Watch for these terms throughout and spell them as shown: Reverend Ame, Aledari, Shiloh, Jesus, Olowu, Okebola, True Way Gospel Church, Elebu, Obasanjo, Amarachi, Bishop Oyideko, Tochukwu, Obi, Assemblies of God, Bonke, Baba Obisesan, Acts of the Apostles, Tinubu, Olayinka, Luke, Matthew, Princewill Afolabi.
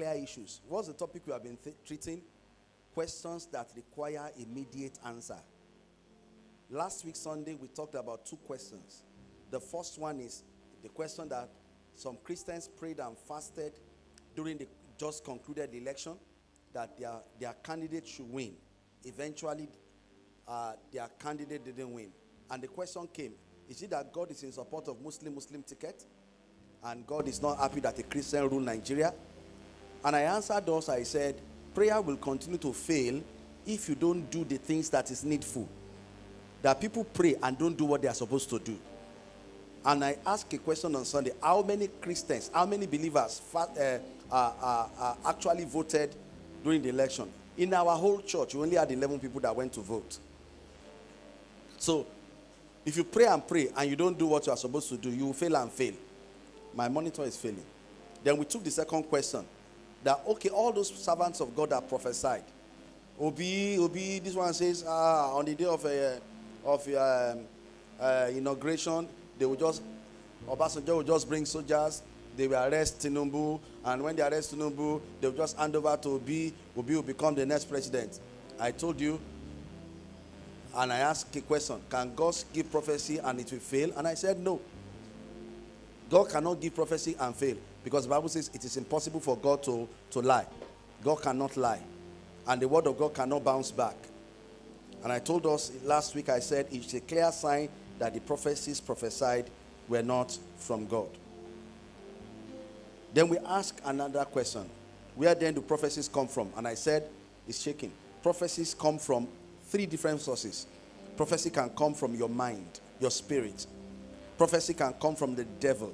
clear issues. What's the topic we have been treating? Questions that require immediate answer. Last week, Sunday, we talked about two questions. The first one is the question that some Christians prayed and fasted during the just concluded election, that their candidate should win. Eventually, their candidate didn't win. And the question came, is it that God is in support of Muslim ticket? And God is not happy that a Christian rule Nigeria? And I answered us, I said, prayer will continue to fail if you don't do the things that is needful. That people pray and don't do what they are supposed to do. And I asked a question on Sunday, how many Christians, how many believers actually voted during the election? In our whole church, we only had 11 people that went to vote. So, if you pray and you don't do what you are supposed to do, you will fail and fail. My monitor is failing. Then we took the second question. That, okay, all those servants of God that prophesied. Obi, this one says, on the day of inauguration, they will just, Obasanjo will just bring soldiers, they will arrest Tinubu, and when they arrest Tinubu, they will just hand over to Obi. Obi will become the next president. I told you, and I asked a question, can God give prophecy and it will fail? And I said, no. God cannot give prophecy and fail, because the Bible says it is impossible for God to lie. God cannot lie. And the word of God cannot bounce back. And I told us last week, I said, it's a clear sign that the prophecies prophesied were not from God. Then we asked another question. Where then do prophecies come from? And I said, it's shaking. Prophecies come from three different sources. Prophecy can come from your mind, your spirit. Prophecy can come from the devil.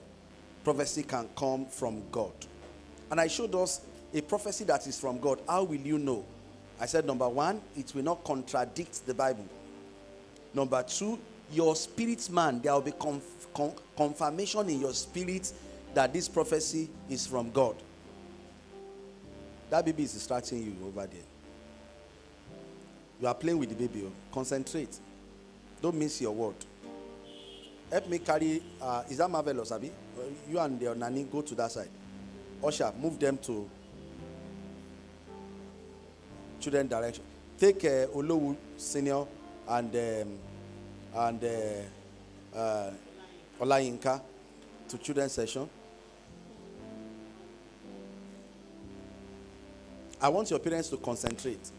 Prophecy can come from God. And I showed us a prophecy that is from God. How will you know? I said, number one, it will not contradict the Bible. Number two, your spirit man, there will be confirmation in your spirit that this prophecy is from God. That baby is distracting you over there. You are playing with the baby. Concentrate. Don't miss your word. Help me carry. Is that marvelous, Abi? You and your nanny go to that side. Usher, move them to children direction. Take Olowu Senior and Olayinka to children's session. I want your parents to concentrate.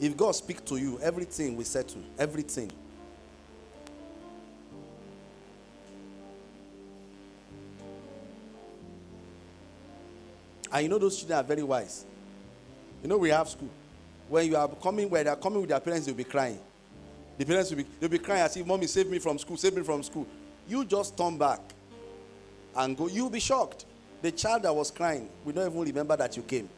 If God speaks to you, everything will settle. Everything. And you know those children are very wise. You know we have school. When you are coming, when they are coming with their parents, they'll be crying. The parents will be crying as if, Mommy, save me from school, save me from school. You just turn back and go. You'll be shocked. The child that was crying, we don't even remember that you came.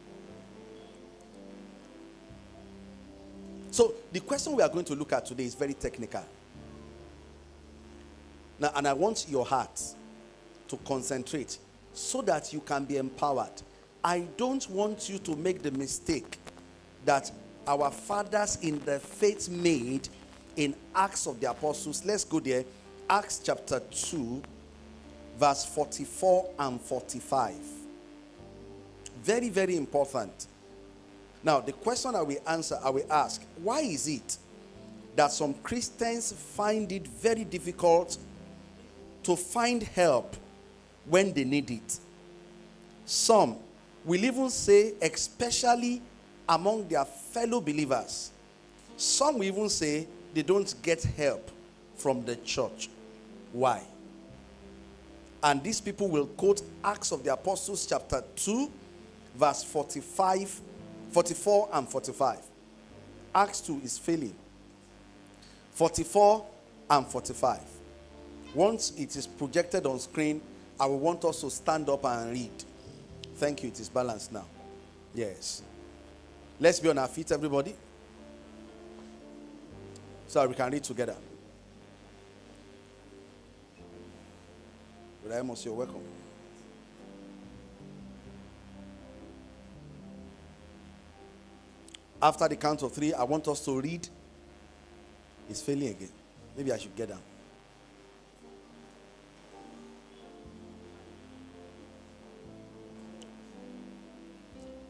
So the question we are going to look at today is very technical. Now, and I want your heart to concentrate so that you can be empowered. I don't want you to make the mistake that our fathers in the faith made in Acts of the Apostles. Let's go there. Acts chapter 2, verse 44 and 45. Very, very important. Now, the question I will ask, why is it that some Christians find it very difficult to find help when they need it? Some will even say, especially among their fellow believers, some will even say they don't get help from the church. Why? And these people will quote Acts of the Apostles chapter 2, verse 45 44 and 45. Acts 2 is failing. 44 and 45. Once it is projected on screen, I will want us to stand up and read. Thank you. It is balanced now. Yes. Let's be on our feet, everybody. So we can read together. Brother Amos, you're welcome. After the count of three, I want us to read. It's failing again. Maybe I should get down.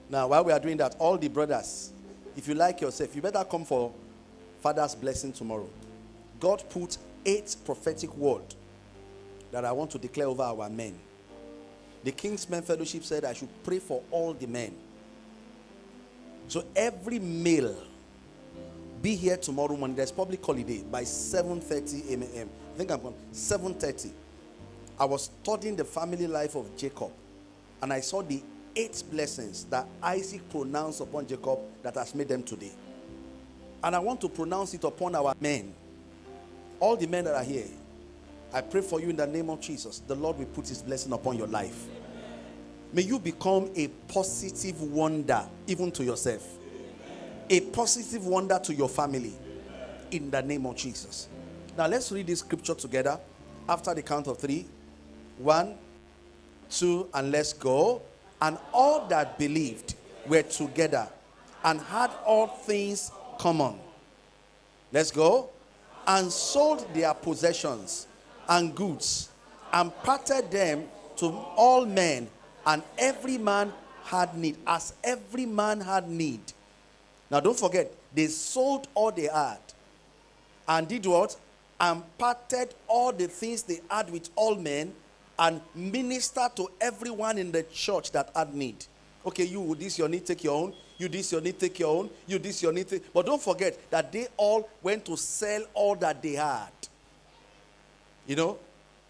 Now, while we are doing that, all the brothers, if you like yourself, you better come for Father's blessing tomorrow. God put 8 prophetic words that I want to declare over our men. The King's Men Fellowship said I should pray for all the men. So every male, be here tomorrow morning. There's public holiday by 7:30 a.m. I think I'm going 7:30. I was studying the family life of Jacob, and I saw the 8 blessings that Isaac pronounced upon Jacob that has made them today. And I want to pronounce it upon our men. All the men that are here, I pray for you in the name of Jesus. The Lord will put his blessing upon your life. Amen. May you become a positive wonder even to yourself. Amen. A positive wonder to your family. Amen. In the name of Jesus. Now let's read this scripture together after the count of 3. 1, 2, and let's go. And all that believed were together and had all things common. Let's go. And sold their possessions and goods and parted them to all men, and every man had need, as every man had need. Now don't forget, they sold all they had and did what? And parted all the things they had with all men, and minister to everyone in the church that had need. Okay, you this your need, take your own. You this your need, take your own. You this your need, take. But don't forget that they all went to sell all that they had. You know,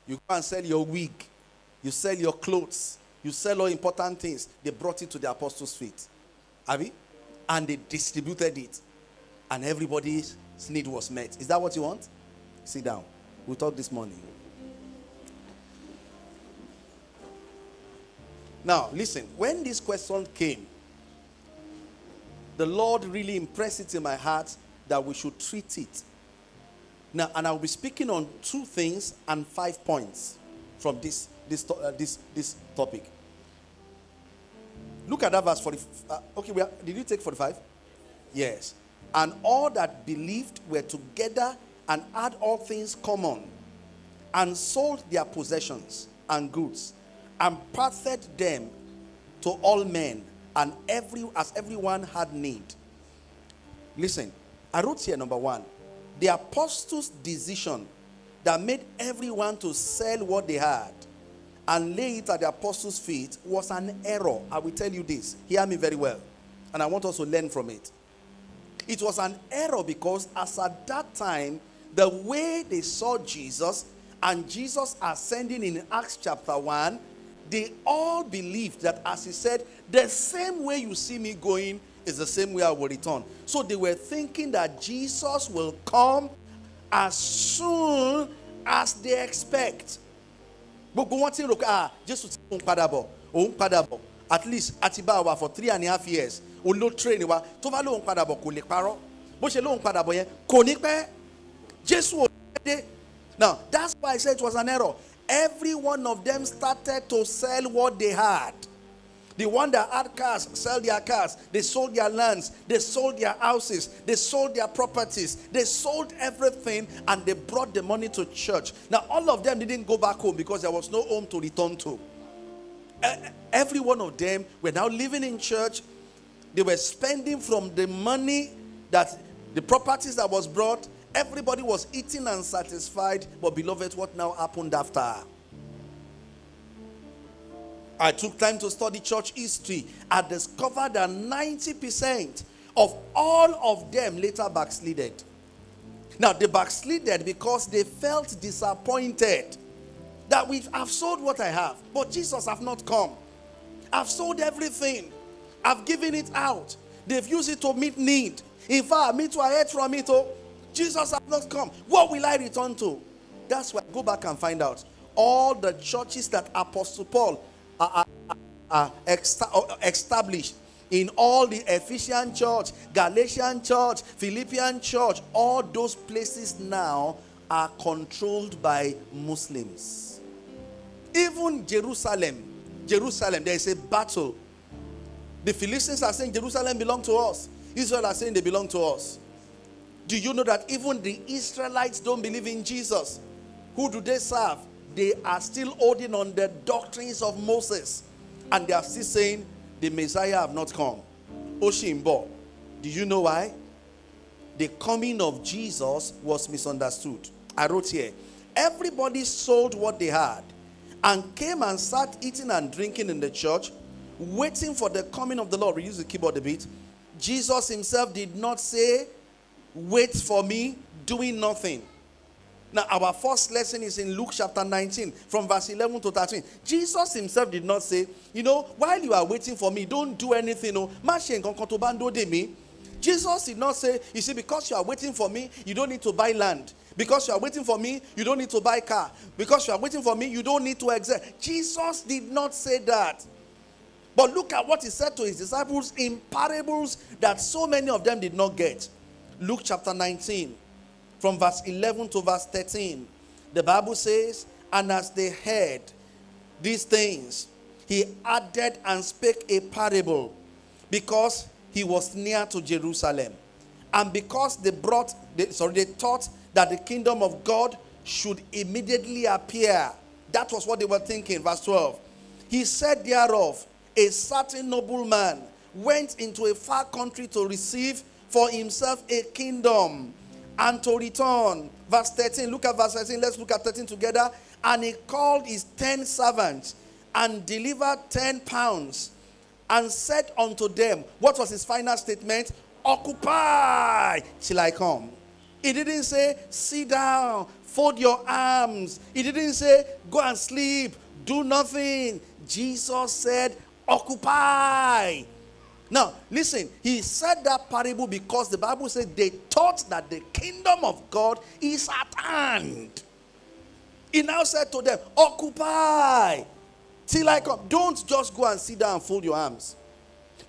you go and sell your wig, you sell your clothes, you sell all important things. They brought it to the apostles' feet, Abi, and they distributed it, and everybody's need was met. Is that what you want? Sit down. We'll talk this morning. Now, listen, when this question came, the Lord really impressed it in my heart that we should treat it. Now, and I'll be speaking on 2 things and 5 points from this topic. Look at that verse 45. Okay, did you take 45? Yes. And all that believed were together and had all things common, and sold their possessions and goods, and parted them to all men, and as everyone had need. Listen, I wrote here number 1, the apostles' decision that made everyone to sell what they had and lay it at the apostles' feet was an error. I will tell you this. Hear me very well, and I want us to learn from it. It was an error because as at that time, the way they saw Jesus and Jesus ascending in Acts chapter 1, they all believed that, as he said, the same way you see me going is the same way I will return. So they were thinking that Jesus will come as soon as they expect. At least Atibawa for 3.5 years. Now, that's why I said it was an error. Every one of them started to sell what they had. The one that had cars, sell their cars. They sold their lands. They sold their houses. They sold their properties. They sold everything, and they brought the money to church. Now, all of them didn't go back home because there was no home to return to. Every one of them were now living in church. They were spending from the money, that the properties that was brought. Everybody was eating and satisfied. But beloved, what now happened after? I took time to study church history. I discovered that 90% of all of them later backslided. Now, they backslided because they felt disappointed that we have sold what I have, but Jesus have not come. I've sold everything. I've given it out. They've used it to meet need. In fact, me too, I ate from it. Oh, Jesus have not come. What will I return to? That's why I go back and find out. All the churches that Apostle Paul established in all the Ephesian church, Galatian church, Philippian church, all those places now are controlled by Muslims. Even Jerusalem, there is a battle. The Philistines are saying Jerusalem belongs to us. Israel are saying they belong to us. Do you know that even the Israelites don't believe in Jesus? Who do they serve? They are still holding on the doctrines of Moses, and they are still saying the Messiah have not come. Oshimbo. Do you know why? The coming of Jesus was misunderstood. I wrote here, everybody sold what they had and came and sat eating and drinking in the church, waiting for the coming of the Lord. We use the keyboard a bit. Jesus himself did not say, wait for me, doing nothing. Now, our first lesson is in Luke chapter 19, from verse 11 to 13. Jesus himself did not say, you know, while you are waiting for me, don't do anything. Jesus did not say, you see, because you are waiting for me, you don't need to buy land. Because you are waiting for me, you don't need to buy car. Because you are waiting for me, you don't need to exert. Jesus did not say that. But look at what he said to his disciples in parables that so many of them did not get. Luke chapter 19, from verse 11 to verse 13. The Bible says, and as they heard these things, he added and spake a parable, because he was near to Jerusalem. And because they thought that the kingdom of God should immediately appear. That was what they were thinking. Verse 12. He said thereof, a certain nobleman went into a far country to receive for himself a kingdom and to return. Verse 13. Look at verse 13. Let's look at 13 together. And he called his 10 servants and delivered 10 pounds, and said unto them, what was his final statement? Occupy till I come. He didn't say, sit down, fold your arms. He didn't say, go and sleep, do nothing. Jesus said, occupy. Now, listen, he said that parable because the Bible says they thought that the kingdom of God is at hand. He now said to them, occupy till I come. Don't just go and sit down and fold your arms.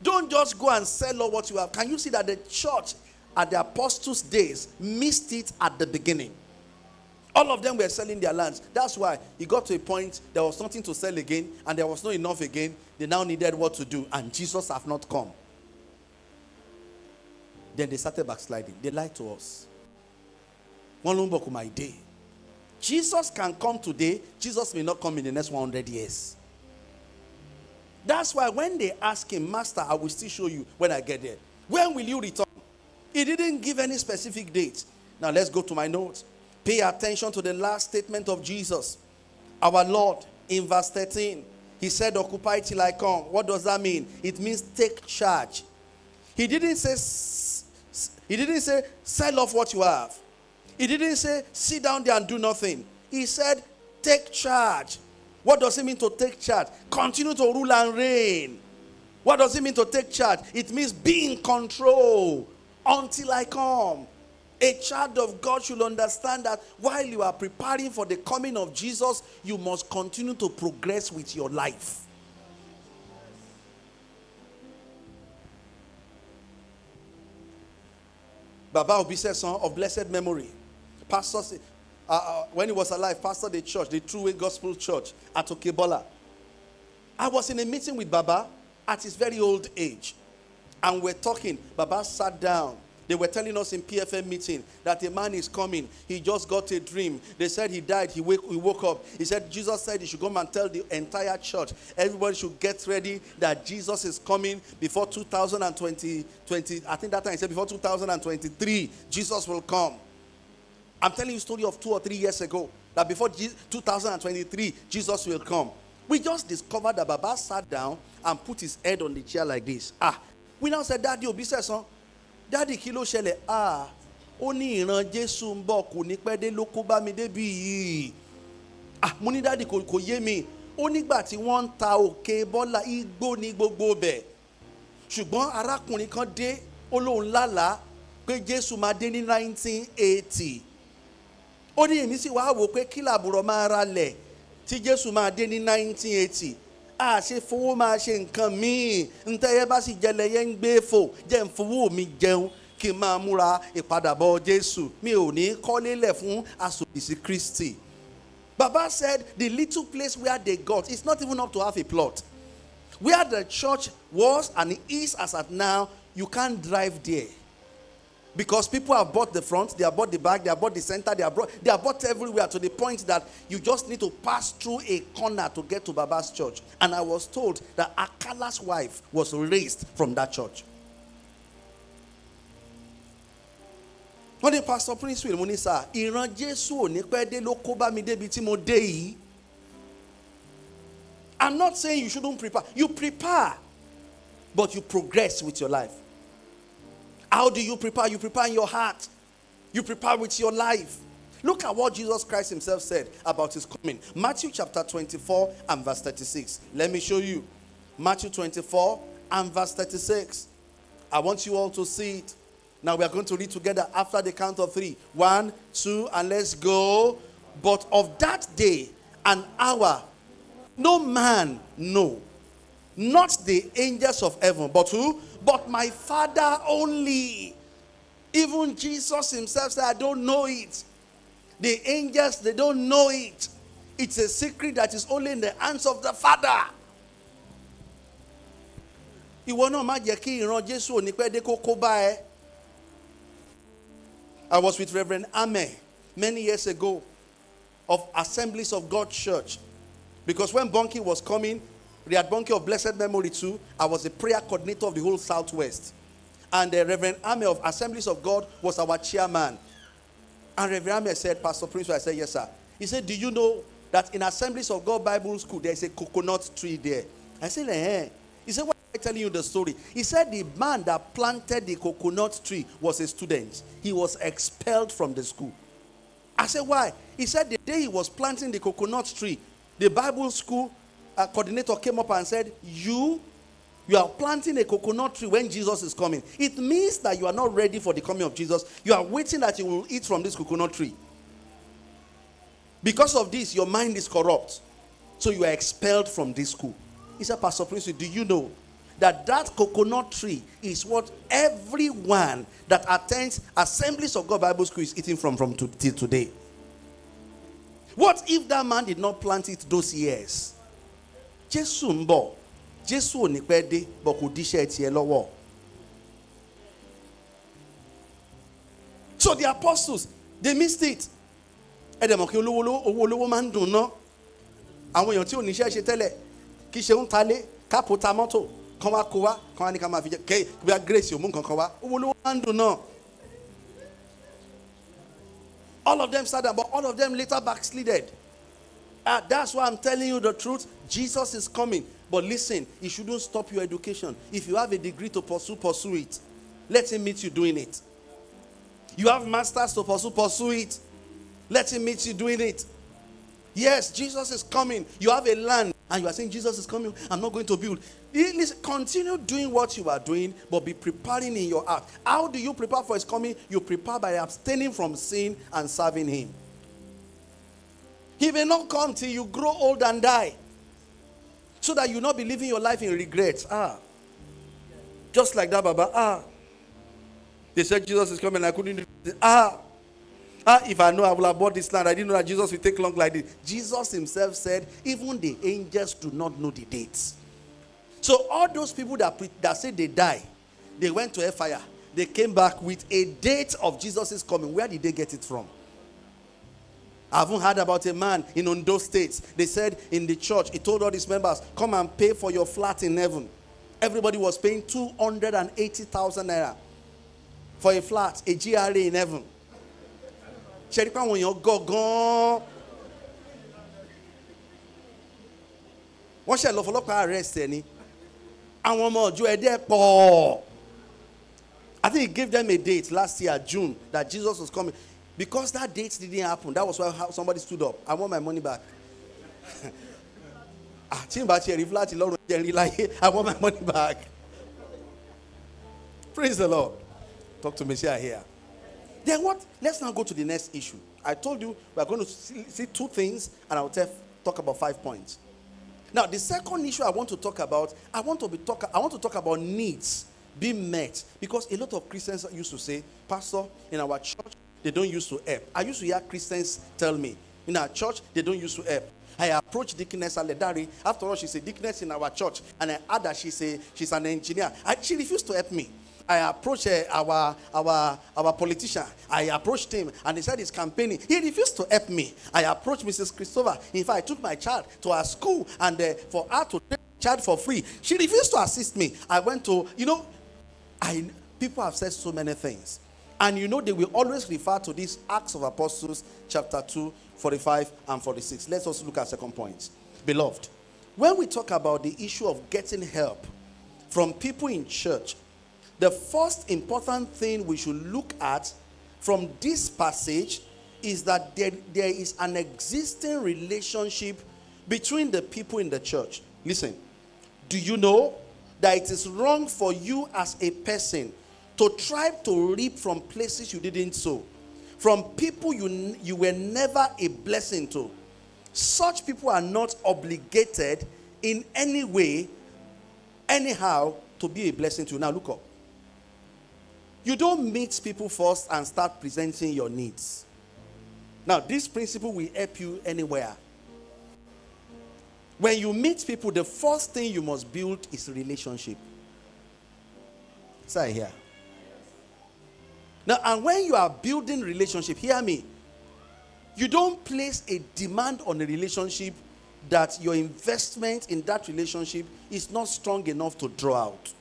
Don't just go and sell all what you have. Can you see that the church at the apostles' days missed it at the beginning? All of them were selling their lands. That's why it got to a point there was nothing to sell again and there was not enough again. They now needed what to do, and Jesus have not come. Then they started backsliding. They lied to us. Jesus can come today. Jesus may not come in the next 100 years. That's why when they ask him, Master, I will still show you when I get there. When will you return? He didn't give any specific date. Now let's go to my notes. Pay attention to the last statement of Jesus, our Lord, in verse 13. He said, occupy till I come. What does that mean? It means take charge. He didn't say, sell off what you have. He didn't say, sit down there and do nothing. He said, take charge. What does it mean to take charge? Continue to rule and reign. What does it mean to take charge? It means be in control until I come. A child of God should understand that while you are preparing for the coming of Jesus, you must continue to progress with your life. Baba Obisesan, of blessed memory, pastor, when he was alive, pastor the church, the True Way Gospel Church at Okebola. I was in a meeting with Baba at his very old age, and we're talking. Baba sat down. They were telling us in PFM meeting that a man is coming. He just got a dream. They said he died. He woke up. He said, Jesus said he should come and tell the entire church. Everybody should get ready that Jesus is coming before 2020. I think that time he said before 2023, Jesus will come. I'm telling you a story of 2 or 3 years ago that before 2023, Jesus will come. We just discovered that Baba sat down and put his head on the chair like this. We now said, Daddy Obisesan, Daddy kilo shele, oni iran Jesu nbo ko ni pede loko ba mi debi yi. Mo ni daddy ko ye mi. O nigba ti won ta Okebola igbo ni gbogbo be. Sugbon arakunrin kan de olohun lala pe Jesu ma de ni 1980. O ni emi si wa wo pe kilaburo ma ra le ti Jesu ma de ni 1980. Se fowo ma se nkan mi nteye ba si jeleye ngbe fo je nfowo mi jeun ki ma mura ipadabo Jesu mi o ni kole le fun asobisi Christi. Baba said the little place where they got, it's not even up to half a plot. Where the church was and is as at now, you can't drive there. Because people have bought the front, they have bought the back, they have bought the center, they have bought everywhere, to the point that you just need to pass through a corner to get to Baba's church. And I was told that Akala's wife was raised from that church. When the pastor Prince will Muni sa, Iran Jesu ni pe de lokoba mi debi ti mo dei. I'm not saying you shouldn't prepare. You prepare, but you progress with your life. How do you prepare? You prepare in your heart. You prepare with your life. Look at what Jesus Christ himself said about his coming. Matthew chapter 24 and verse 36. Let me show you. Matthew 24 and verse 36. I want you all to see it. Now we are going to read together after the count of 3. 1, 2, and let's go. But of that day and hour, no man know, not the angels of heaven, but who? But my Father only. Even Jesus himself said, I don't know it. The angels, they don't know it. It's a secret that is only in the hands of the Father. I was with Reverend Ame many years ago of Assemblies of God Church. Because when Bonke was coming, we had Bonke of blessed memory too. I was the prayer coordinator of the whole Southwest. And the Reverend Ame of Assemblies of God was our chairman. And Reverend Ame said, Pastor Prince, I said, yes, sir. He said, do you know that in Assemblies of God Bible School, there is a coconut tree there? I said, eh. He said, why am I telling you the story? He said, the man that planted the coconut tree was a student. He was expelled from the school. I said, why? He said, the day he was planting the coconut tree, the Bible school coordinator came up and said, you are planting a coconut tree when Jesus is coming. It means that you are not ready for the coming of Jesus. You are waiting that you will eat from this coconut tree. Because of this, your mind is corrupt. So you are expelled from this school. He said, Pastor Prince, do you know that that coconut tree is what everyone that attends Assemblies of God Bible School is eating till today? What if that man did not plant it those years? Jesu mbo. Jesu oni pede bokudisha etie lowo. So the apostles, they missed it. Edemo ki olowo man dun na. Awon eyan ti oni se se tele ki se un tale ka pota moto kan wa ko wa kan ni ka ma fi je ke bi a grace o mu nkan kan wa olowo man dun na. All of them started, but all of them later backslided. That's why I'm telling you the truth. Jesus is coming. But listen, he shouldn't stop your education. If you have a degree to pursue, pursue it. Let him meet you doing it. You have masters to pursue, pursue it. Let him meet you doing it. Yes, Jesus is coming. You have a land and you are saying, Jesus is coming. I'm not going to build. Listen, continue doing what you are doing, but be preparing in your heart. How do you prepare for his coming? You prepare by abstaining from sin and serving him. He will not come till you grow old and die, so that you not be living your life in regrets. Just like that, Baba. They said Jesus is coming. I couldn't. If I know I will have bought this land, I didn't know that Jesus will take long like this. Jesus himself said, even the angels do not know the dates. So all those people that say they die, they went to a fire. They came back with a date of Jesus' coming. Where did they get it from? I haven't heard about a man in Ondo States. They said in the church, he told all his members, come and pay for your flat in heaven. Everybody was paying 280,000 naira for a flat, a GRA in heaven. What shall I arrest any? I think he gave them a date last year, June, that Jesus was coming. Because that date didn't happen, that was why somebody stood up. I want my money back. I want my money back. Praise the Lord. Talk to Messiah here. Then what? Let's now go to the next issue. I told you we're going to see two things, and I'll talk about 5 points. Now, the second issue I want to talk about, I want to talk about needs being met. Because a lot of Christians used to say, Pastor, in our church, they don't use to help. I used to hear Christians tell me, in our church, they don't use to help. I approached Deaconess Aledari. After all, she's a deaconess in our church. And I heard that she's an engineer. She refused to help me. I approached our politician. I approached him and he said he's campaigning. He refused to help me. I approached Mrs. Christopher. In fact, I took my child to her school and for her to take the child for free. She refused to assist me. I went to, you know, people have said so many things. And you know they will always refer to these Acts of Apostles chapter 2, 45 and 46. Let's also look at second point. Beloved, when we talk about the issue of getting help from people in church, the first important thing we should look at from this passage is that there is an existing relationship between the people in the church. Listen, do you know that it is wrong for you as a person to try to reap from places you didn't sow, from people you were never a blessing to? Such people are not obligated in any way, anyhow, to be a blessing to you. Now look up. You don't meet people first and start presenting your needs. Now this principle will help you anywhere. When you meet people, the first thing you must build is relationship. Say here. Now, and when you are building relationship, hear me, you don't place a demand on a relationship that your investment in that relationship is not strong enough to draw out.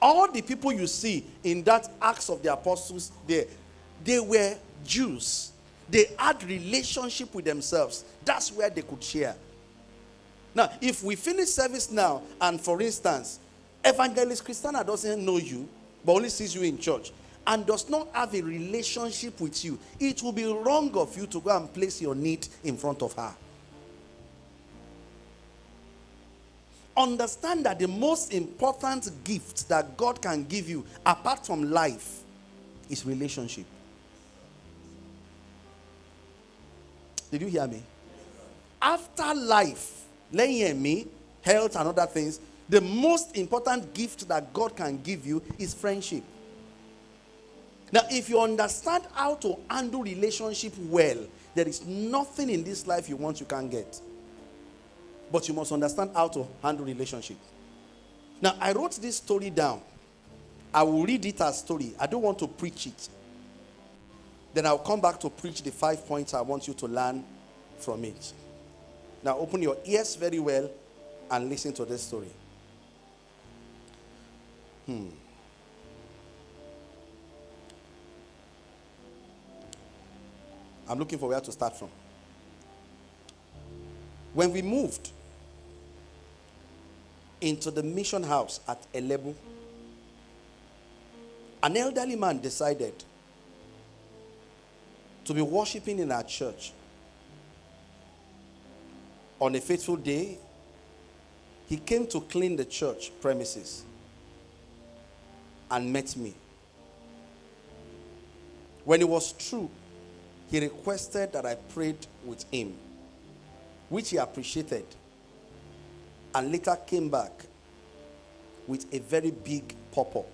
All the people you see in that Acts of the Apostles, they were Jews. They had relationship with themselves. That's where they could share. Now, if we finish service now, and for instance, Evangelist Christiana doesn't know you, but only sees you in church and does not have a relationship with you, it will be wrong of you to go and place your need in front of her. Understand that the most important gift that God can give you, apart from life, is relationship. Did you hear me? After life, laying me, health and other things, the most important gift that God can give you is friendship. Now, if you understand how to handle relationship well, there is nothing in this life you want you can't get. But you must understand how to handle relationship. Now, I wrote this story down. I will read it as story. I don't want to preach it. Then I'll come back to preach the 5 points I want you to learn from it. Now, open your ears very well and listen to this story. I'm looking for where to start from. When we moved into the mission house at Elebu, an elderly man decided to be worshiping in our church. On a fateful day, he came to clean the church premises and met me. When it was through, he requested that I prayed with him, which he appreciated, and later came back with a very big pop-up.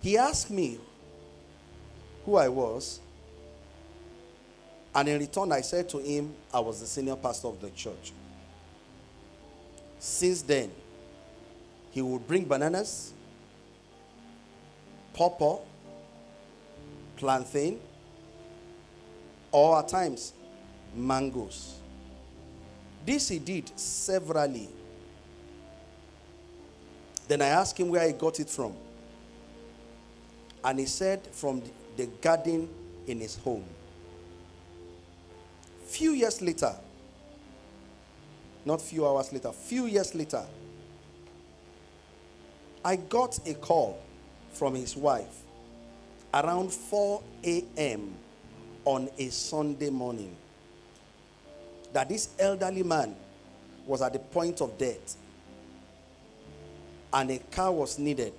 He asked me who I was, and in return I said to him I was the senior pastor of the church. Since then, he would bring bananas, pawpaw, plantain, or at times, mangoes. This he did severally. Then I asked him where he got it from. And he said from the garden in his home. Few years later, not few hours later, few years later, I got a call from his wife around 4 a.m. on a Sunday morning that this elderly man was at the point of death and a car was needed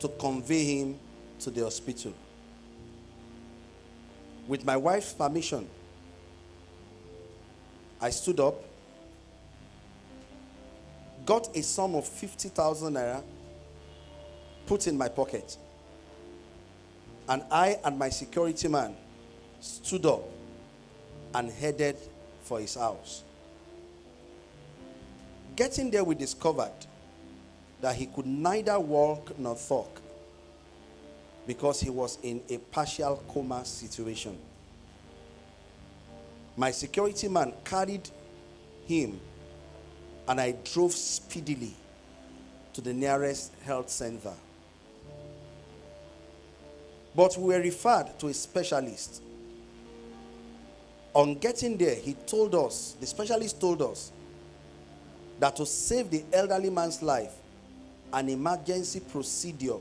to convey him to the hospital. With my wife's permission, I stood up, got a sum of 50,000 naira, put in my pocket, and I and my security man stood up and headed for his house. Getting there, we discovered that he could neither walk nor talk because he was in a partial coma situation. My security man carried him and I drove speedily to the nearest health center. But we were referred to a specialist. On getting there, he told us, the specialist told us, that to save the elderly man's life, an emergency procedure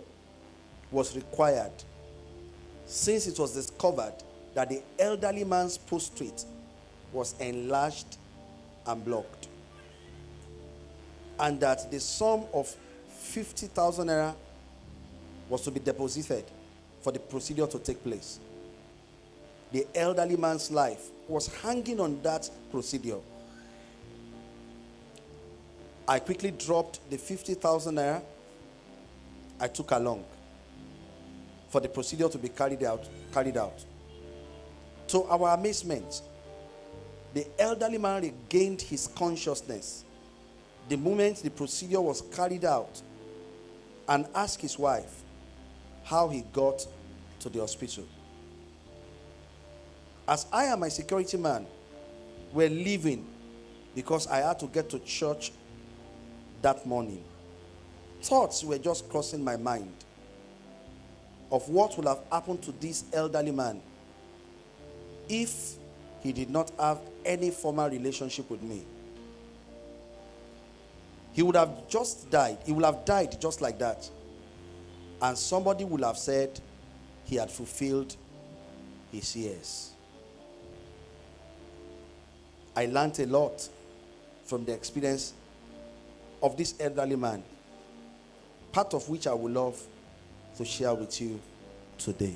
was required, since it was discovered that the elderly man's prostate was enlarged and blocked, and that the sum of 50,000 naira was to be deposited for the procedure to take place. The elderly man's life was hanging on that procedure. I quickly dropped the 50,000 naira I took along for the procedure to be carried out. To our amazement, the elderly man regained his consciousness the moment the procedure was carried out, and asked his wife how he got to the hospital. As I and my security man were leaving, because I had to get to church that morning, thoughts were just crossing my mind of what would have happened to this elderly man if he did not have any formal relationship with me. He would have just died. He would have died just like that. And somebody would have said he had fulfilled his years. I learned a lot from the experience of this elderly man, part of which I would love to share with you today.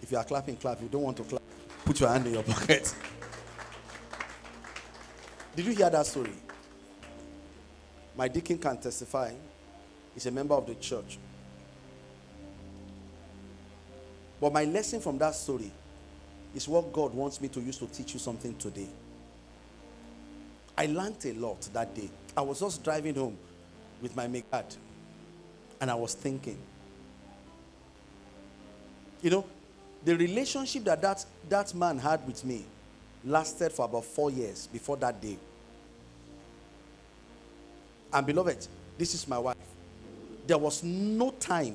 If you are clapping, clap. If you don't want to clap, put your hand in your pocket. Did you hear that story? My deacon can testify. He's a member of the church. But my lesson from that story is what God wants me to use to teach you something today. I learned a lot that day. I was just driving home with my megad, and I was thinking, you know, the relationship that that man had with me lasted for about 4 years before that day. And beloved, this is my wife. There was no time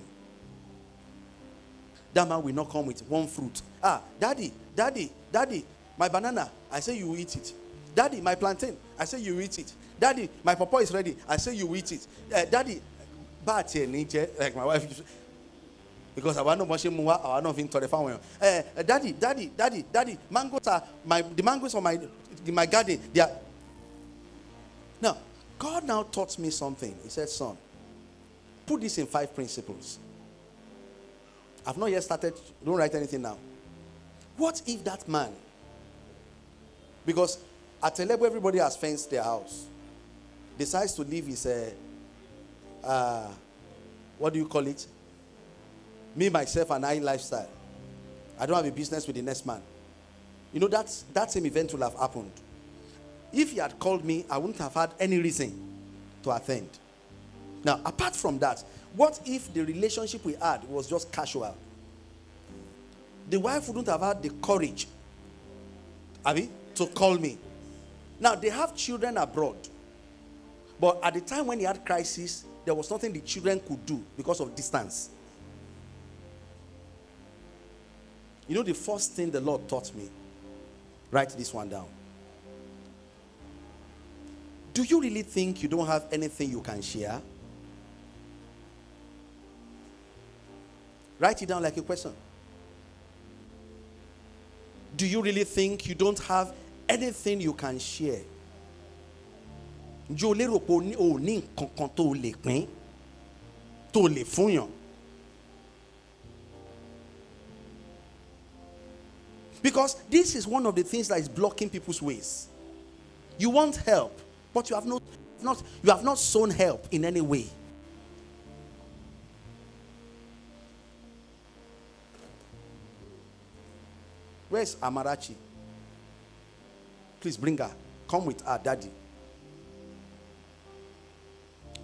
that man will not come with one fruit. Ah, daddy, daddy, daddy, my banana, I say you eat it. Daddy, my plantain, I say you eat it. Daddy, my pawpaw is ready, I say you eat it. Daddy, like my wife, because I want no much more. I want nothing to the farm. Daddy, daddy, daddy, daddy. Mangoes are the mangoes on my garden. They are. Now, God now taught me something. He said, "Son, put this in 5 principles." I've not yet started. Don't write anything now. What if that man? Because at Elebu, everybody has fenced their house. Decides to leave his. What do you call it? Me, myself, and I lifestyle. I don't have a business with the next man. You know, that same event will have happened. If he had called me, I wouldn't have had any reason to attend. Now, apart from that, what if the relationship we had was just casual? The wife wouldn't have had the courage, Abi, to call me. Now, they have children abroad. But at the time when he had crisis, there was nothing the children could do because of distance. You know, the first thing the Lord taught me, write this one down. Do you really think you don't have anything you can share? Write it down like a question. Do you really think you don't have anything you can share? Because this is one of the things that is blocking people's ways. You want help, but you have not sown help in any way. Where's Amarachi? Please bring her. Come with our daddy.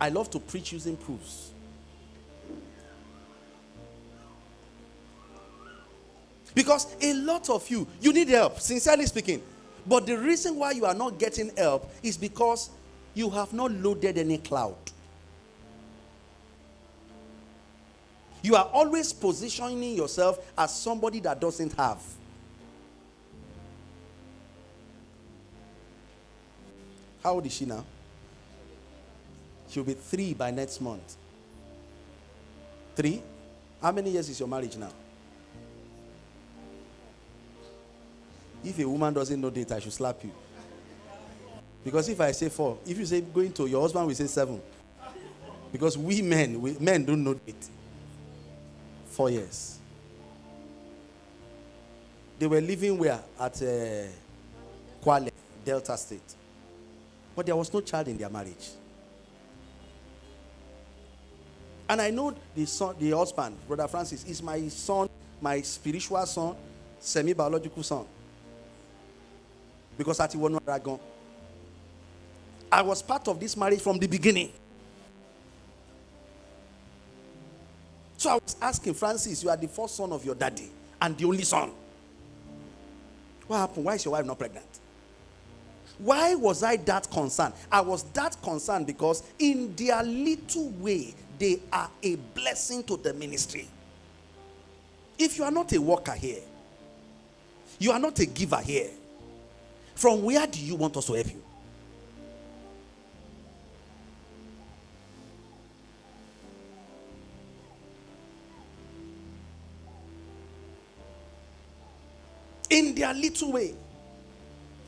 I love to preach using proofs. Because a lot of you, you need help, sincerely speaking. But the reason why you are not getting help is because you have not loaded any cloud. You are always positioning yourself as somebody that doesn't have. How old is she now? She'll be 3 by next month. 3? How many years is your marriage now? If a woman doesn't know date, I should slap you. Because if I say 4, if you say going to, your husband will say 7. Because we men don't know date. 4 years. They were living where? At Kwale Delta State. But there was no child in their marriage. And I know the son, the husband, Brother Francis, is my son, my spiritual son, semi-biological son. Because I was part of this marriage from the beginning. So I was asking, Francis, you are the first son of your daddy and the only son. What happened? Why is your wife not pregnant? Why was I that concerned? I was that concerned because in their little way, they are a blessing to the ministry. If you are not a worker here, you are not a giver here, from where do you want us to help you? In their little way.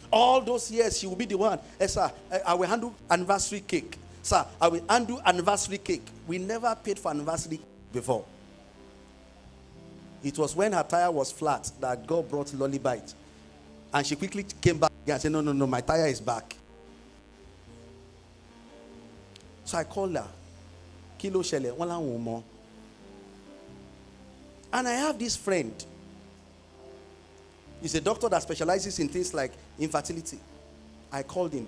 All those years, she will be the one. Hey, sir, I will handle anniversary cake. Sir, I will handle anniversary cake. We never paid for anniversary before. It was when her tire was flat that God brought Lullaby. And she quickly came back and said, no, my tire is back. So I called her. Kilo Shele, Wala Womo. And I have this friend. He's a doctor that specializes in things like infertility. I called him.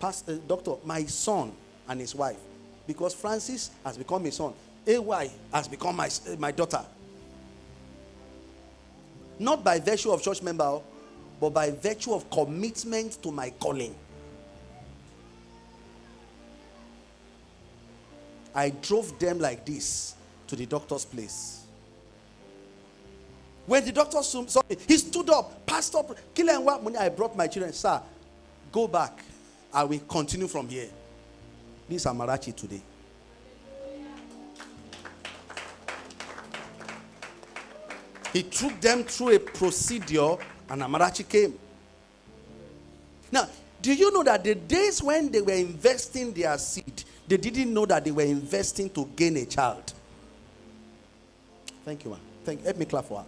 Pastor, doctor, my son and his wife. Because Francis has become his son. AY has become my daughter. Not by virtue of church member, but by virtue of commitment to my calling. I drove them like this to the doctor's place. When the doctor saw me, he stood up. Pastor, I brought my children. Sir, go back. I will continue from here. This is Amarachi today. He took them through a procedure and Amarachi came. Now, do you know that the days when they were investing their seed, they didn't know that they were investing to gain a child? Thank you, man. Help me clap for her.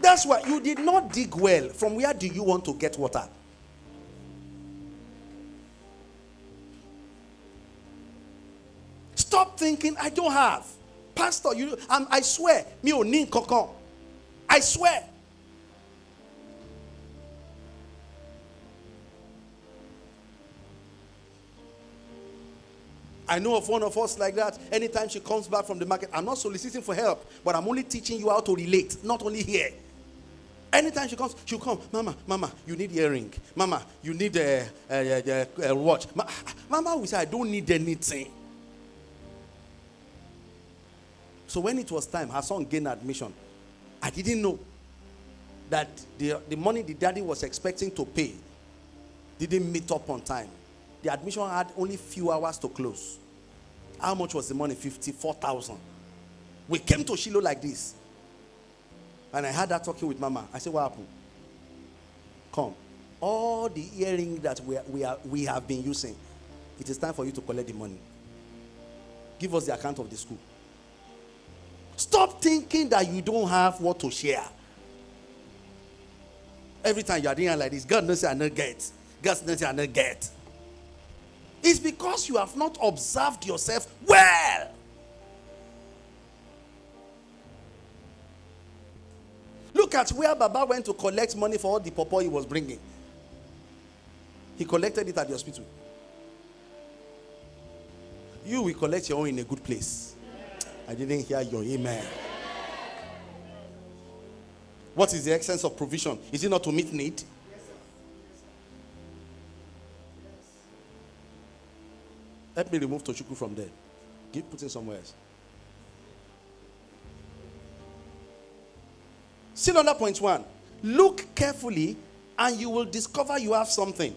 That's why you did not dig well. From where do you want to get water? Stop thinking, I don't have. Pastor, I swear, mi ò ní nǹkankan. I swear. I know of one of us like that. Anytime she comes back from the market, I'm not soliciting for help, but I'm only teaching you how to relate, not only here. Anytime she comes, she'll come. Mama, you need earring. Mama, you need a watch. Mama will say, I don't need anything. So when it was time, her son gained admission. I didn't know that the money the daddy was expecting to pay didn't meet up on time. The admission had only few hours to close. How much was the money? 54,000. We came to Shiloh like this. And I had that talking with Mama. I said, what happened? Come. All the earrings that we have been using, it is time for you to collect the money. Give us the account of the school. Stop thinking that you don't have what to share. Every time you are doing like this, God knows you are not get. God knows you are not get. It's because you have not observed yourself well. Look at where Baba went to collect money for all the pawpaw he was bringing. He collected it at the hospital. You will collect your own in a good place. I didn't hear your amen. What is the essence of provision? Is it not to meet need? Let me remove Tochukwu from there. Put it somewhere else. Still under point one. Look carefully and you will discover you have something.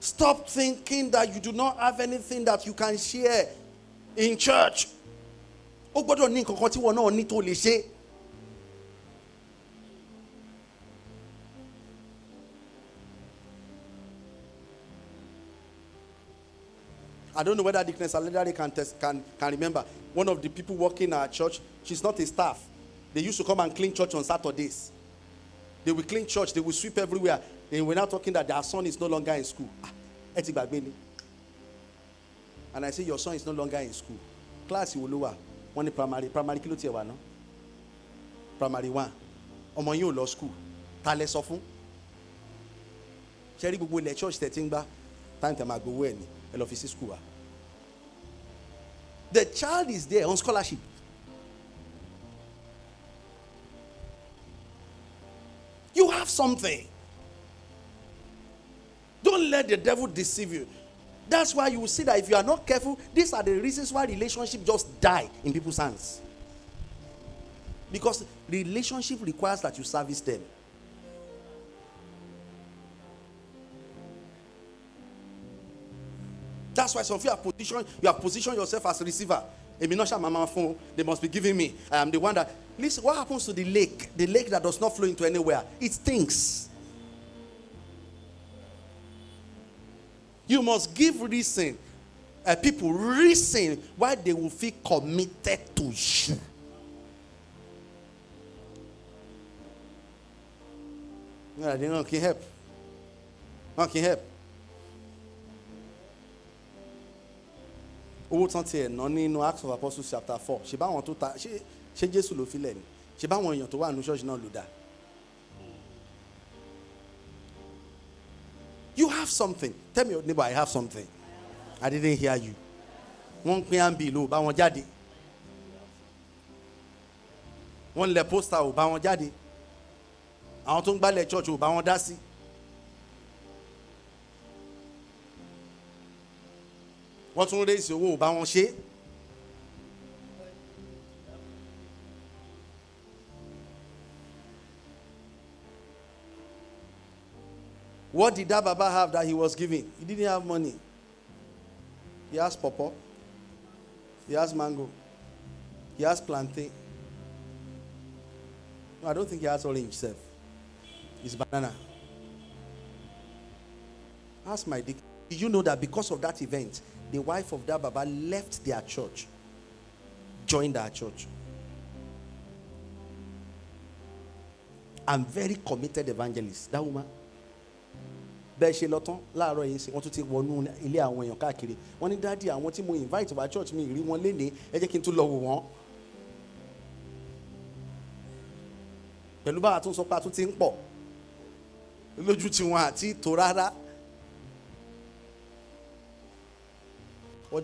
Stop thinking that you do not have anything that you can share in church. I don't know whether Dickness Aledari can remember. One of the people working at our church, she's not a staff. They used to come and clean church on Saturdays. They will clean church. They will sweep everywhere. They were now talking that their son is no longer in school. And I say, your son is no longer in school. Class you will lower. One primary kilo tier one. Primary one. Omo yin o lo school. Ta le so fun. Seri gbogbo le church te tin gba. Time te ma gbowo e ni. E lo fi si school wa. The child is there on scholarship. You have something. Don't let the devil deceive you. That's why you will see that if you are not careful, these are the reasons why relationships just die in people's hands. Because relationship requires that you service them. That's why some of you have positioned, yourself as a receiver. They must be giving me. I am the one that... Listen, what happens to the lake? The lake that does not flow into anywhere. It stinks. You must give reason, people reason why they will feel committed to you. No, they don't can help. No can help. Owo tan ti e na nínú Acts of Apostles chapter 4. Ṣé bá wọn tó ta ṣé Jésù ló fi lẹ̀ ni. Ṣé bá wọn èèyàn tó wà nínú church náà ló dá. You have something. Tell me your neighbor, I have something. I didn't hear you. Wọ́n pín ambi ló bá wọn jáde. Wọ́n lẹ̀ poster ò bá wọn jáde. Àwọn tó ń gbálẹ̀ church ò bá wọn dá sí. Wọ́n tún raise owó bá wọn ṣe. What did that Baba have that he was giving? He didn't have money. He has pawpaw. He has mango. He has plantain. No, I don't think he has orange himself. It's banana. Ask my dick. Did you know that because of that event, the wife of that Baba left their church, joined our church? I'm very committed evangelist. That woman. She want to take one and daddy, I want him to invite to our church. Me, one lady, and came to love one. The Luba to so part to think for. What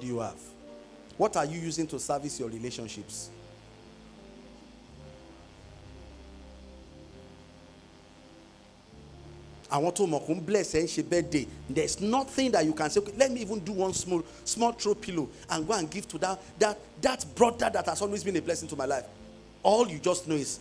do you have? What are you using to service your relationships? I want to make him bless and she birthday. There's nothing that you can say. Okay, let me even do one small throw pillow and go and give to that brother that has always been a blessing to my life. All you just know is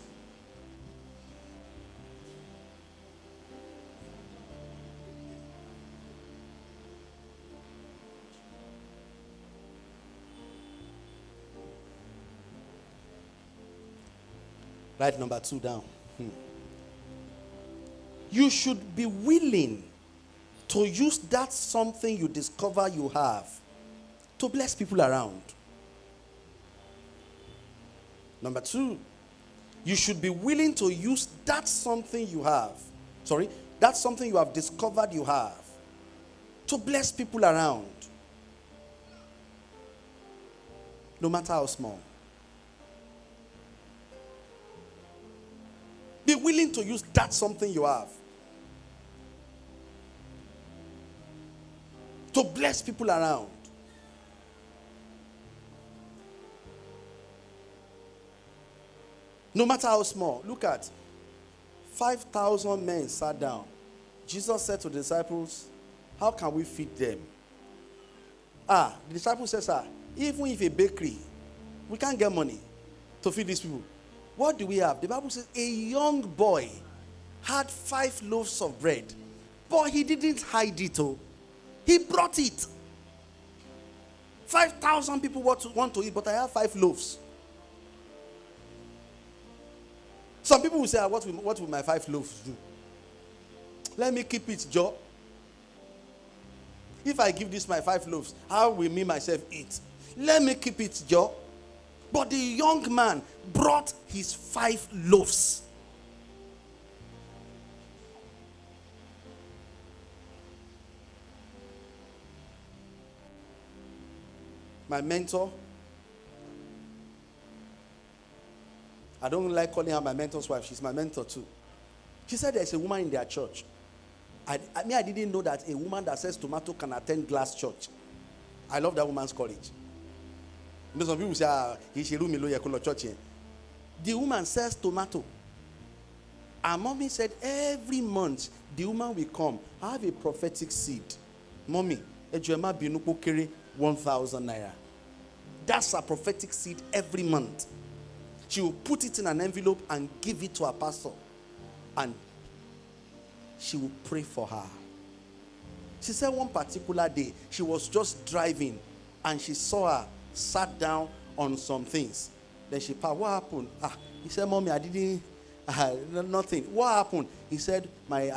write number 2 down. You should be willing to use that something you discover you have to bless people around. Number 2, you should be willing to use that something you have. Sorry, that's something you have discovered you have to bless people around. No matter how small. Be willing to use that something you have to bless people around. No matter how small. Look at 5,000 men sat down. Jesus said to the disciples, how can we feed them? The disciples said, sir, even if a bakery, we can't get money to feed these people. What do we have? The Bible says a young boy had 5 loaves of bread, but he didn't hide it all. He brought it. 5,000 people want to eat, but I have 5 loaves. Some people will say, what will my 5 loaves do? Let me keep it, Joe. If I give this my 5 loaves, how will me myself eat? Let me keep it, Joe. But the young man brought his 5 loaves. My mentor, I don't like calling her my mentor's wife. She's my mentor too. She said there's a woman in their church. I mean, I didn't know that a woman that says tomato can attend Glass Church. I love that woman's courage. You know, some people say, the woman sells tomato. Our mommy said every month the woman will come. I have a prophetic seed. Mommy, 1,000 naira. That's a prophetic seed every month. She will put it in an envelope and give it to her pastor. And she will pray for her. She said one particular day, she was just driving and she saw her sat down on some things. Then she passed. What happened? He said, Mommy, I didn't, nothing. What happened? He said, my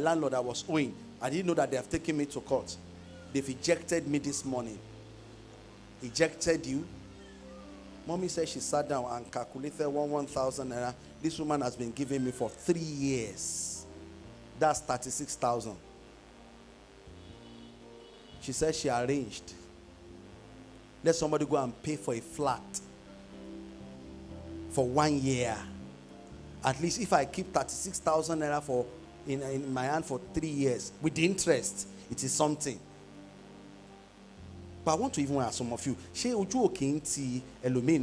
landlord, I was owing. I didn't know that they have taken me to court. They've ejected me this morning. Ejected you? Mommy said she sat down and calculated 1,000 naira. This woman has been giving me for 3 years. That's 36,000. She said she arranged. Let somebody go and pay for a flat for 1 year. At least if I keep 36,000 naira in my hand for 3 years with the interest, it is something. But I want to even ask some of you. You know the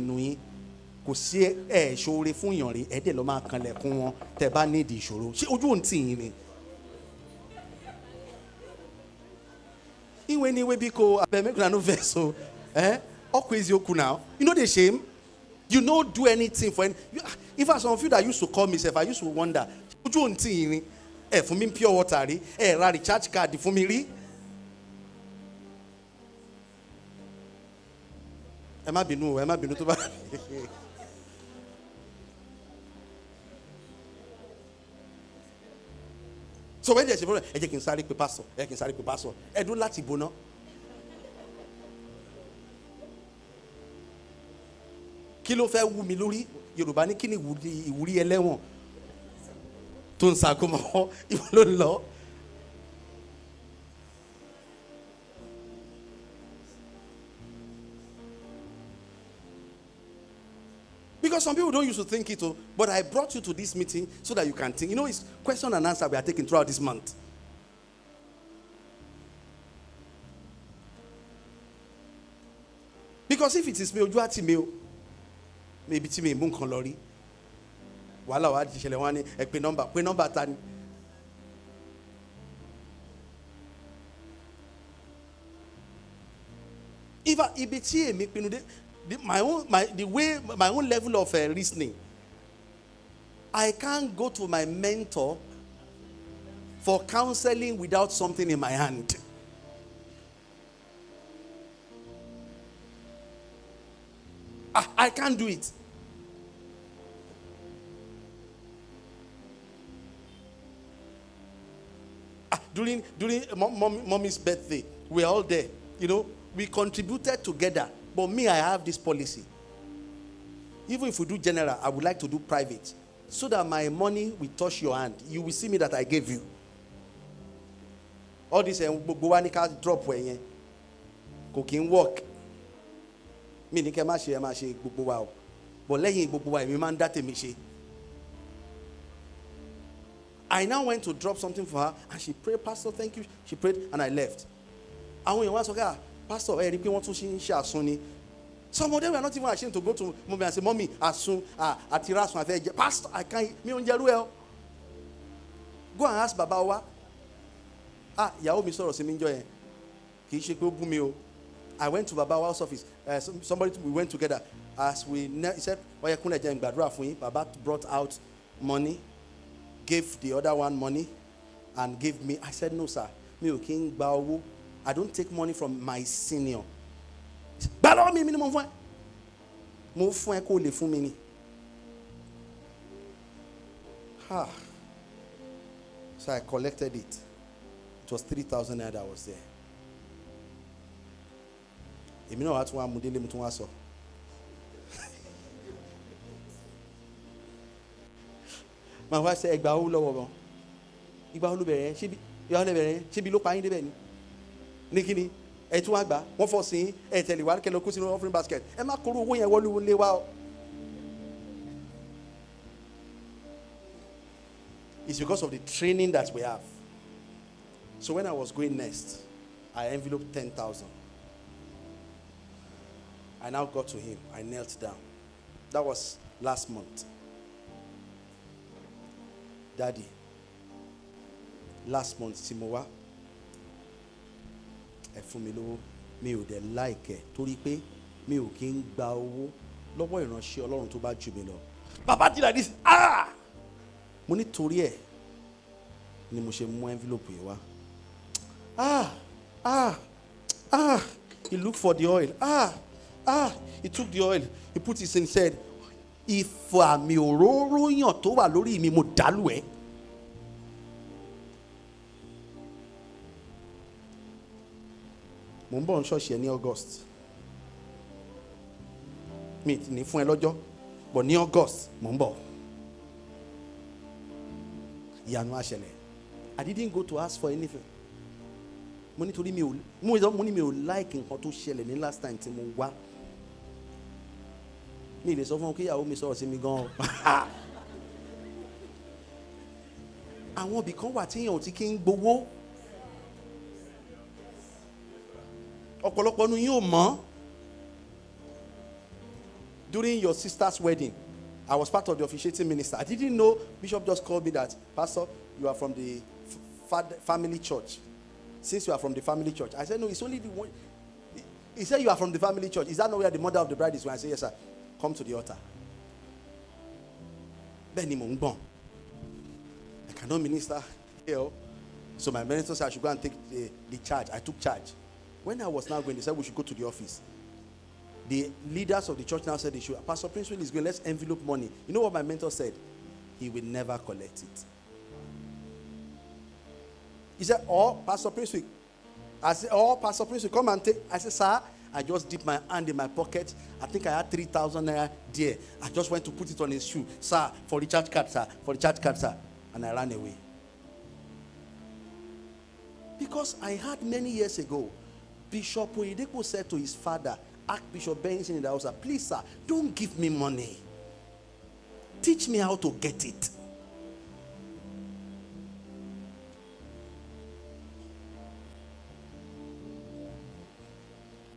shame? You know, do anything for any. If I some of you that used to call myself, I used to wonder, for me pure water, recharge card for me. So when there's a problem, I can start with pastor. I do lati bono. Kilo fe wu mi lori Yoruba ni kini iwuri elewon. Tun sa ko mo iwo lo. Because some people don't used to think it, but I brought you to this meeting so that you can think. You know, it's question and answer we are taking throughout this month. Because if it is me, maybe it's me, Munkolori. Wala Shelewani, a number 10. If I ibiti me pinude. My own level of listening. I can't go to my mentor for counseling without something in my hand. I can't do it. During mommy's birthday, we're all there. You know, we contributed together. But me, I have this policy. Even if we do general, I would like to do private. So that my money will touch your hand. You will see me that I gave you. All this drop where cooking work. Me ni kema she but let him go. I now went to drop something for her, and she prayed, Pastor, thank you. She prayed, and I left. And when I was like, Pastor, I repeat one, two, she shall soon. Some of them were not even ashamed to go to mommy and say, Mommy, as soon as I said, Pastor, I can't, me on Jaluel. Go and ask Baba Owa. Ah, Yaomi Soro Seminjoye. I went to Baba Owa's office. Somebody, we went together. As we said, Baba brought out money, gave the other one money, and gave me. I said, no, sir. I don't take money from my senior. Balor mi minimum fun. Mo fun e ko le fun mi ni. Ha. So I collected it. It was 3,000 naira that was there. Emi no atu wa mudele mi tun wa so. My wife said egba o lowo won. Igba o lo bere, se bi yo le bere, se bi lo pa yin de be ni. Ni kini? E tu agba won fo sin e tele wa ke lo ku sinu offering basket e ma koru owo yen wolu le wa o. It's because of the training that we have. So when I was going next, I enveloped 10,000. I now got to him. I knelt down. That was last month. Daddy, last month Simowa Efumilo mi o de like tori pe mi o kin gba owo lowo iranse Olorun to ba ju mi lo baba did like this ah mo ni tori e ni mo se mu envelope e wa ah ah ah he looked for the oil ah ah he took the oil he put it in said if mi ororo yan to wa lori mi mo dalu e. Mo ń bọ̀ ṣọ́ọ̀ṣì ní August. Mi ní fún ẹ lọ́jọ́, but ní August mo ń bọ̀. Ìyanu á ṣẹlẹ̀. I didn't go to ask for anything. Mo nítorí mi ò mo ní mi ò like nǹkan tó ṣẹlẹ̀ ní last time tí mo wá. Mi lè sọ fún kí ìyàwó mi sọ̀rọ̀ sí mi gan. Àwọn ibì kan wà tí èèyàn ò ti kí ń gbowó. During your sister's wedding, I was part of the officiating minister. I didn't know. Bishop just called me that, Pastor, you are from the family church. Since you are from the family church. I said, no, it's only the one. He said, you are from the family church. Is that not where the mother of the bride is? When I said, yes, sir. Come to the altar. I cannot minister here. So my minister said, I should go and take the charge. I took charge. When I was now going, they said we should go to the office. The leaders of the church now said they should. Pastor Prince Will is going, let's envelope money. You know what my mentor said? He will never collect it. He said, oh, Pastor Prince Will. I said, oh, Pastor Prince Will, come and take. I said, sir, I just dipped my hand in my pocket. I think I had 3,000 there. I just went to put it on his shoe. Sir, for the church card, sir, for the church card, sir. And I ran away. Because I had many years ago, Bishop Oyideko said to his father, Archbishop Benson in the house, please, sir, don't give me money. Teach me how to get it.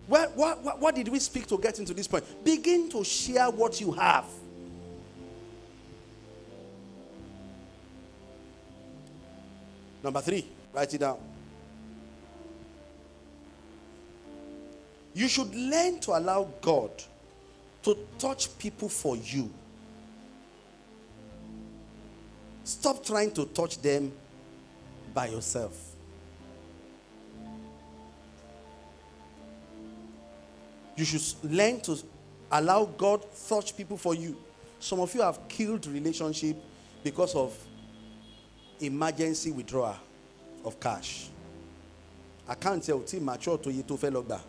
What did we speak to get into this point? Begin to share what you have. Number 3, write it down. You should learn to allow God to touch people for you. Stop trying to touch them by yourself. You should learn to allow God to touch people for you. Some of you have killed relationship because of emergency withdrawal of cash. I can't tell you mature to you to fail like that.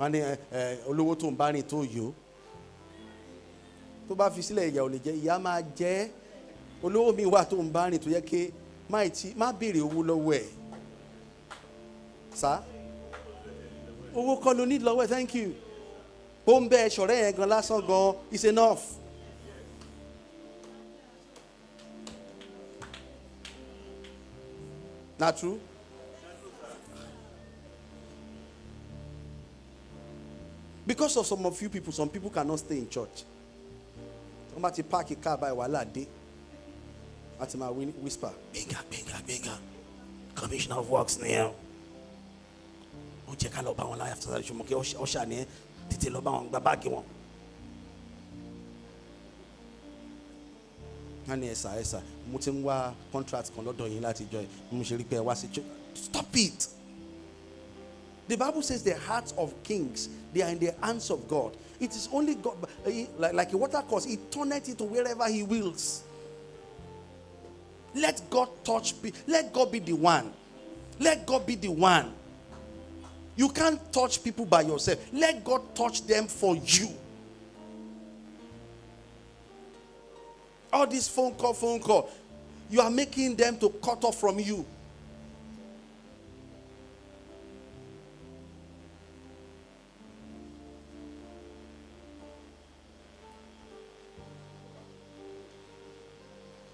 And olowo to nba rin to yo to ba fi sile iya o le je iya ma je olowo mi wa to nba rin to ye ke mai ti ma bere owo lowo e sir owo ko lo need lowo thank you bo nbe sore yen gan lasan gan is enough Not true? Because of some of you people, some people cannot stay in church. Somebody park a car by Wala Day. At my whisper, bigger, bigger, bigger. Commissioner of Works now. Stop it. The Bible says the hearts of kings, they are in the hands of God. It is only God, like a water course, he turneth it to wherever he wills. Let God touch, let God be the one. Let God be the one. You can't touch people by yourself. Let God touch them for you. All this phone call, you are making them to cut off from you.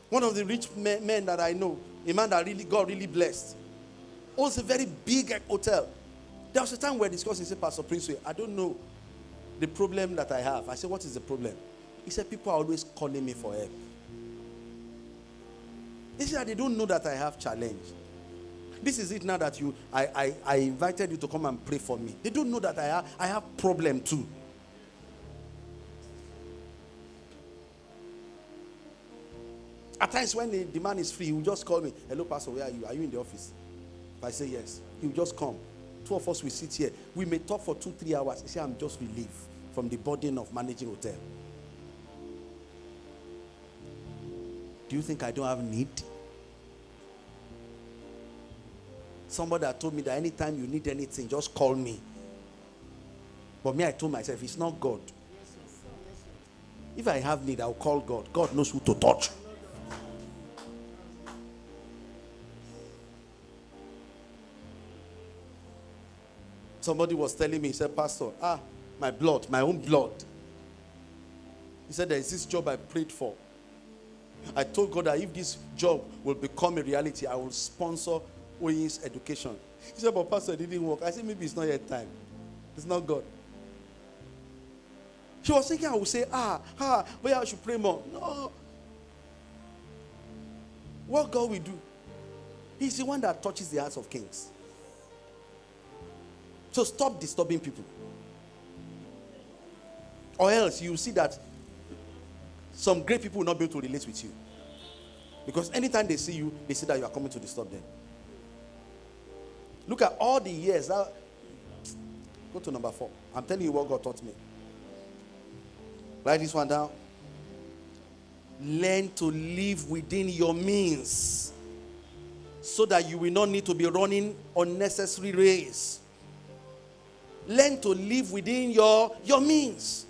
One of the rich men that I know, a man that really God really blessed, owns a very big hotel. There was a time we were discussing, he said, Pastor Princeway, I don't know the problem that I have. I said, what is the problem? He said, people are always calling me for help. He said, they don't know that I have challenge. This is it now that you, I invited you to come and pray for me. They don't know that I have problem too. At times when the man is free, he will just call me. Hello, Pastor, where are you? Are you in the office? If I say yes, he will just come. Two of us will sit here. We may talk for 2-3 hours. He said, I'm just relieved from the burden of managing hotel. Do you think I don't have need? Somebody that told me that anytime you need anything, just call me. But me, I told myself, it's not God. If I have need, I'll call God. God knows who to touch. Somebody was telling me, he said, Pastor, my blood, my own blood. He said, there is this job I prayed for. I told God that if this job will become a reality, I will sponsor Oyi's education. He said, but Pastor, it didn't work. I said, maybe it's not yet time. It's not God. She was thinking I would say, well, I should pray more. No. What God will do? He's the one that touches the hearts of kings. So stop disturbing people. Or else you will see that some great people will not be able to relate with you. Because anytime they see you, they see that you are coming to disturb them. Look at all the years. Go to number 4. I'm telling you what God taught me. Write this one down. Learn to live within your means so that you will not need to be running unnecessary race. Learn to live within your means.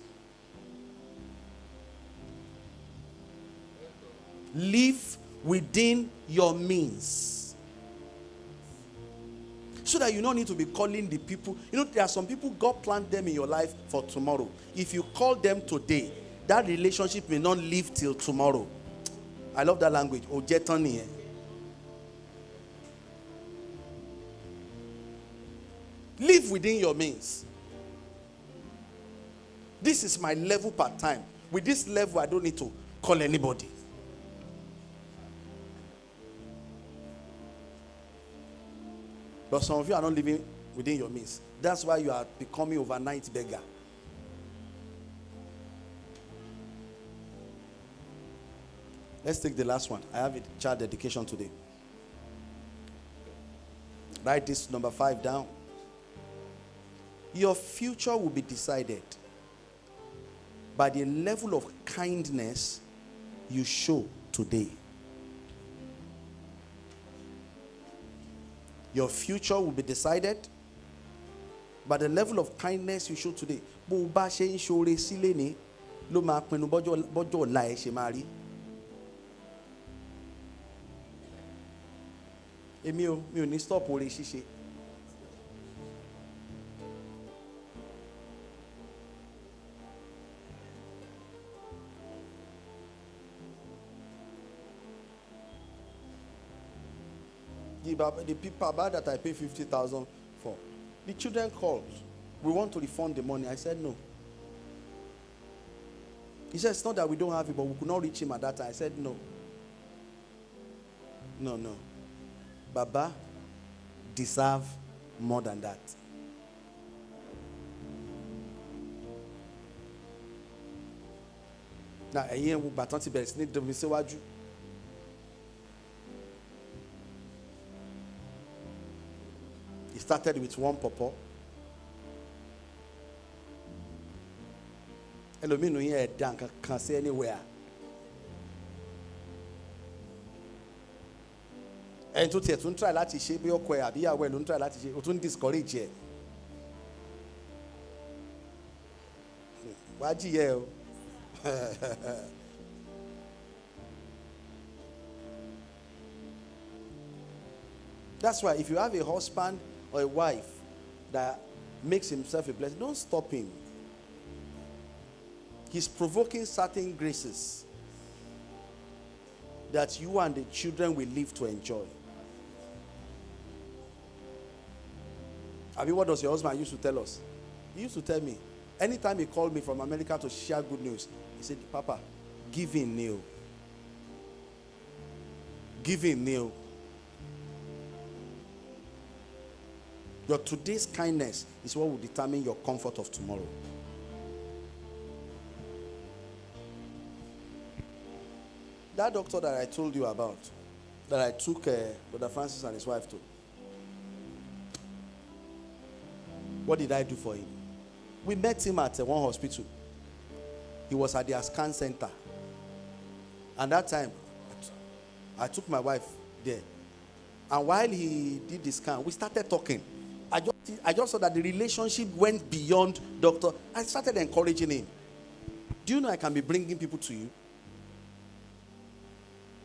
Live within your means. So that you don't need to be calling the people. You know, there are some people, God planned them in your life for tomorrow. If you call them today, that relationship may not live till tomorrow. I love that language. Ojetani. Live within your means. This is my level part time. With this level, I don't need to call anybody. But some of you are not living within your means. That's why you are becoming overnight beggar. Let's take the last one. I have a child dedication today. Write this number 5 down. Your future will be decided by the level of kindness you show today. Your future will be decided by the level of kindness you show today. the Baba that I pay 50,000 for. The children called. We want to refund the money. I said no. He said, it's not that we don't have it, but we could not reach him at that time. I said no. No, no. Baba deserves more than that. Now, I hear baton ti bere sini do mi se waju. He started with one pawpaw. Ẹlòmíì nínú yín ẹ̀dá nǹkan kan sí anywhere. Ẹni tó tiẹ̀ tún try láti ṣe bí ọkọ ẹ̀ àbí ìyàwó ẹ̀ ló ń try láti ṣe, ó tún discourage ẹ̀. Wàá jìyẹ o. That's why if you have a husband or a wife that makes himself a blessing, don't stop him. He's provoking certain graces that you and the children will live to enjoy. I mean, what does your husband used to tell us? He used to tell me, anytime he called me from America to share good news, he said, Papa, give in new. Give in new. Your today's kindness is what will determine your comfort of tomorrow. That doctor that I told you about, that I took Brother Francis and his wife to, what did I do for him? We met him at one hospital. He was at the scan center. And that time, I took my wife there. And while he did the scan, we started talking. I just saw that the relationship went beyond doctor. I started encouraging him. Do you know I can be bringing people to you?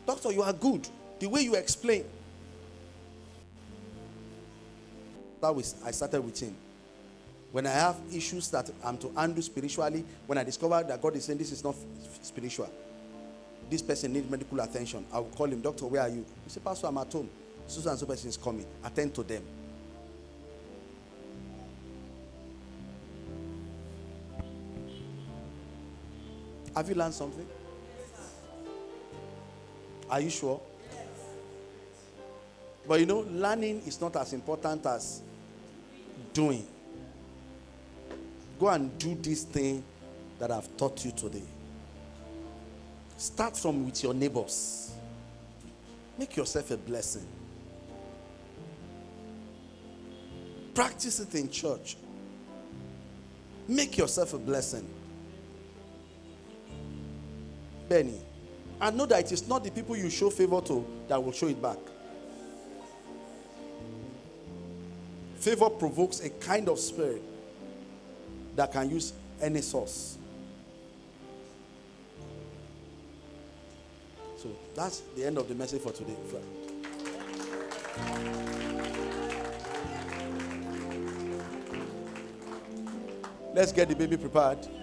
Doctor, you are good. The way you explain. I started with him. When I have issues that I'm to handle spiritually, when I discover that God is saying this is not spiritual, this person needs medical attention, I will call him, Doctor, where are you? He said, Pastor, I'm at home. Susan and so person is coming. Attend to them. Have you learned something? Are you sure? Yes. But you know, learning is not as important as doing. Go and do this thing that I've taught you today. Start from with your neighbors. Make yourself a blessing. Practice it in church. Make yourself a blessing. Benny, I know that it is not the people you show favor to that will show it back. Favor provokes a kind of spirit that can use any source. So that's the end of the message for today. Let's get the baby prepared.